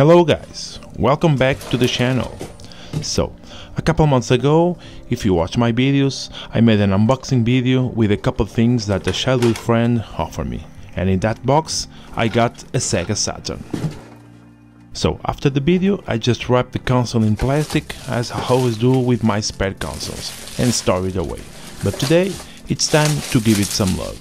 Hello guys, welcome back to the channel. So, a couple months ago, if you watch my videos, I made an unboxing video with a couple things that a childhood friend offered me, and in that box I got a Sega Saturn. So after the video I just wrapped the console in plastic as I always do with my spare consoles and store it away, but today it's time to give it some love.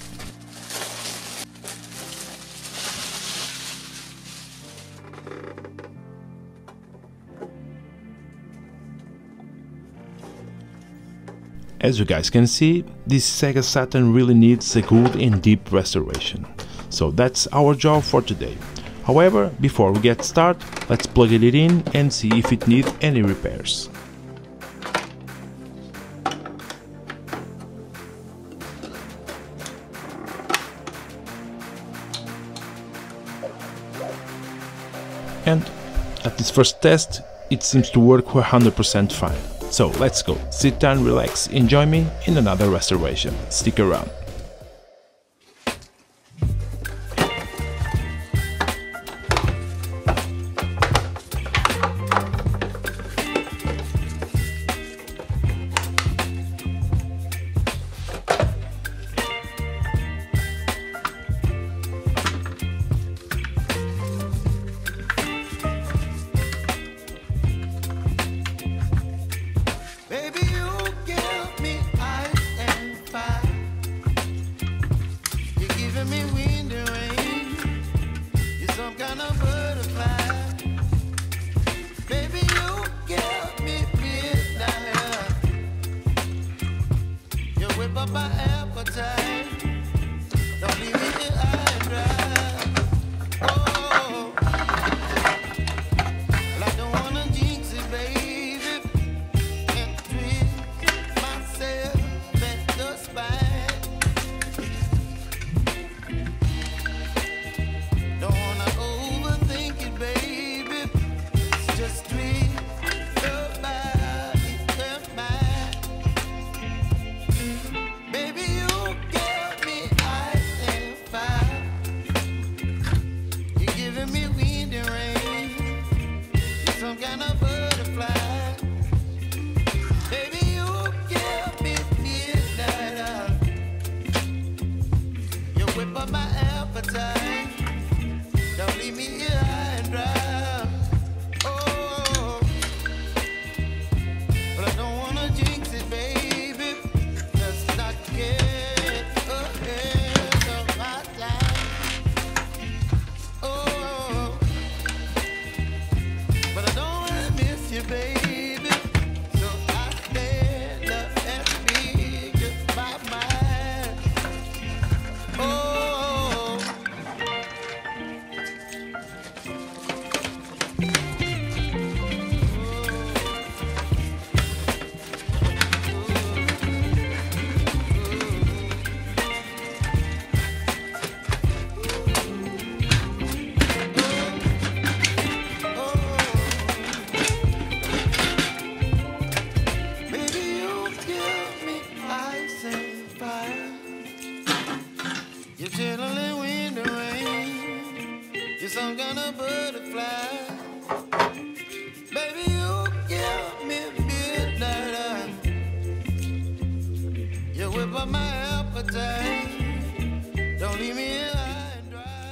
As you guys can see, this Sega Saturn really needs a good and deep restoration. So that's our job for today. However, before we get started, let's plug it in and see if it needs any repairs. And at this first test, it seems to work 100% fine. So let's go, sit down, relax, and join me in another restoration. Stick around.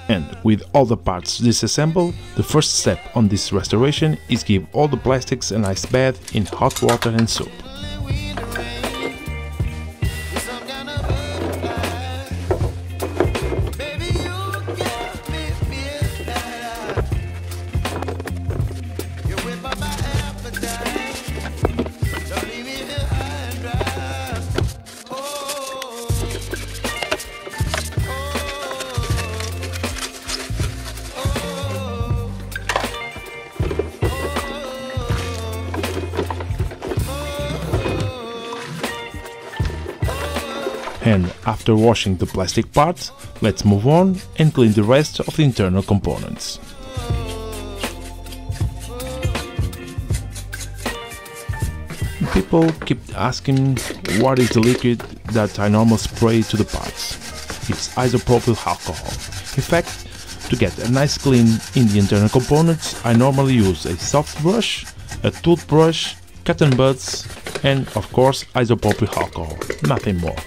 And with all the parts disassembled, the first step on this restoration is give all the plastics a nice bath in hot water and soap. And after washing the plastic parts, let's move on and clean the rest of the internal components. People keep asking what is the liquid that I normally spray to the parts. It's isopropyl alcohol. In fact, To get a nice clean in the internal components, I normally use a soft brush, a toothbrush, cotton buds and, of course, isopropyl alcohol, nothing more.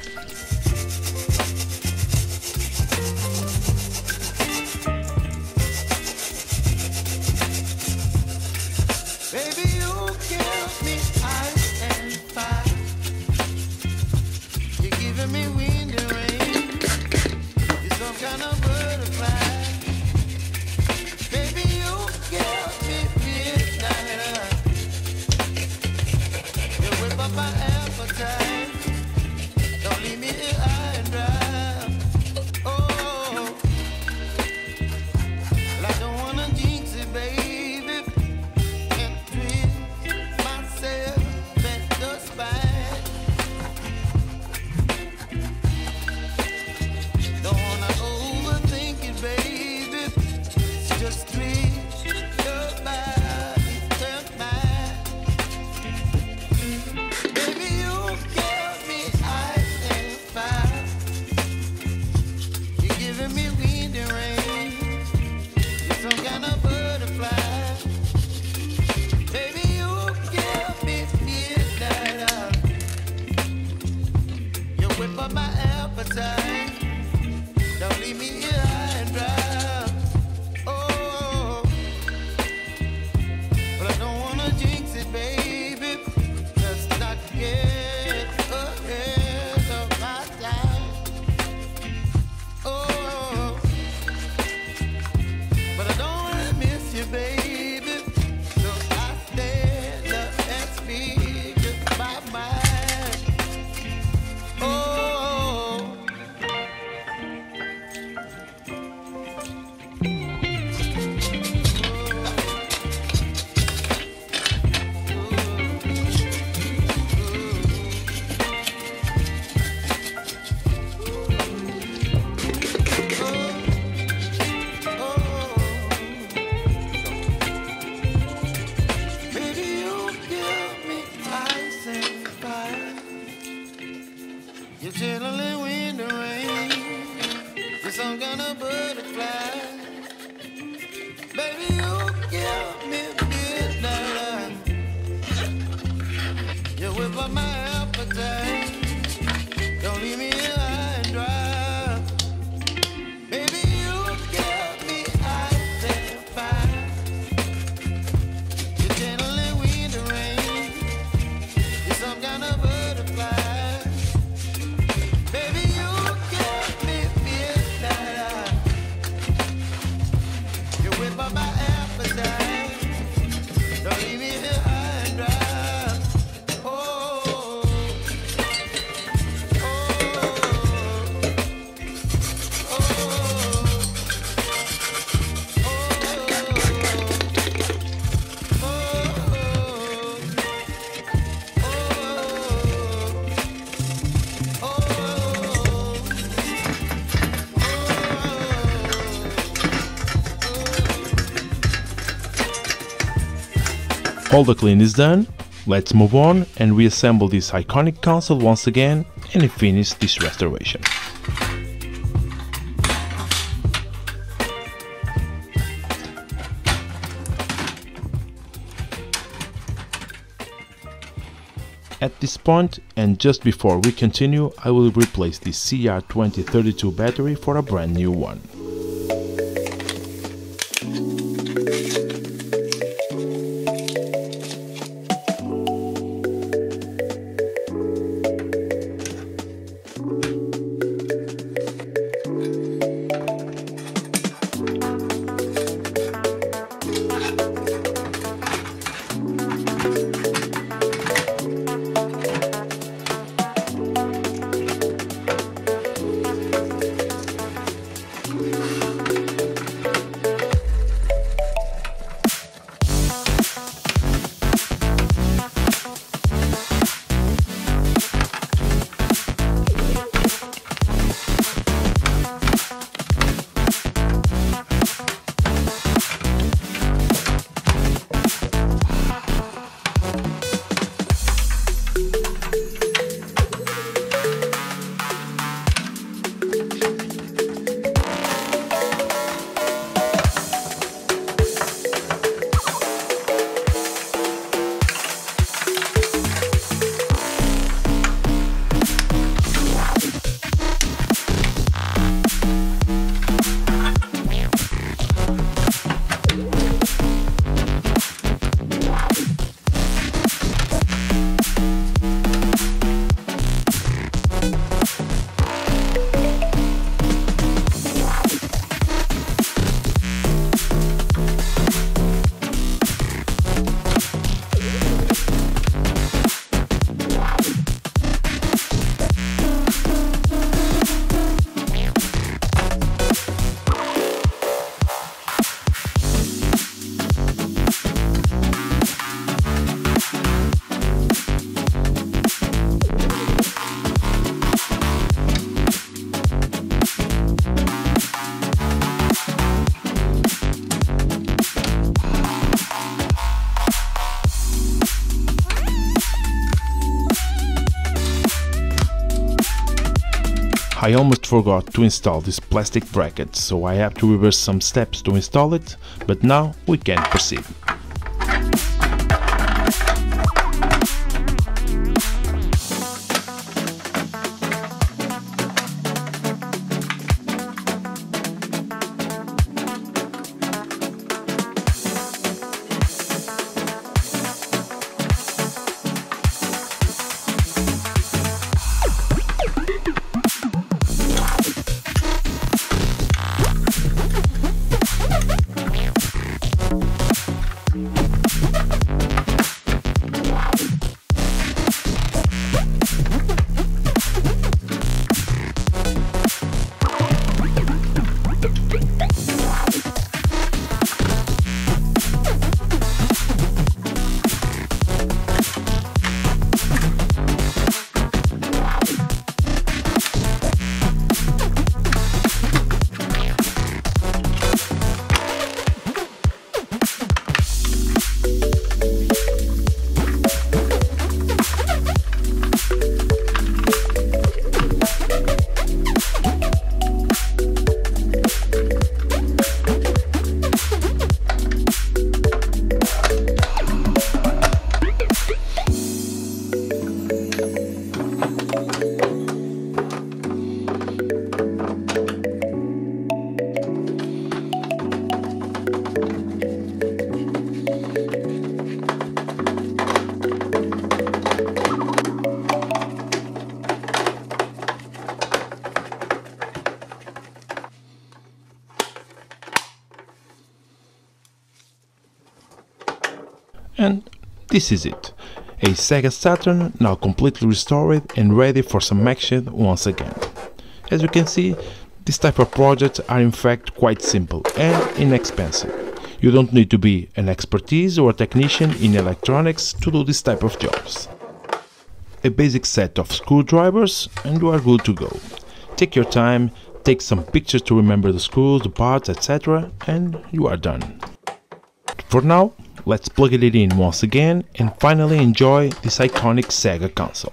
All the clean is done, let's move on and reassemble this iconic console once again and finish this restoration. At this point, and just before we continue, I will replace the CR2032 battery for a brand new one. I almost forgot to install this plastic bracket, so I have to reverse some steps to install it, but now we can proceed. And this is it, a Sega Saturn now completely restored and ready for some action once again. As you can see, this type of projects are in fact quite simple and inexpensive. You don't need to be an expertise or a technician in electronics to do this type of jobs. A basic set of screwdrivers and you are good to go. Take your time, take some pictures to remember the screws, the parts, etc. and you are done. For now, let's plug it in once again and finally enjoy this iconic Sega console.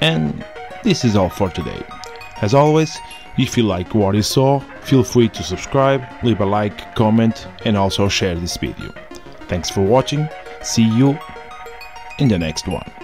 And this is all for today. As always, if you like what you saw, feel free to subscribe, leave a like, comment and also share this video. Thanks for watching, see you in the next one.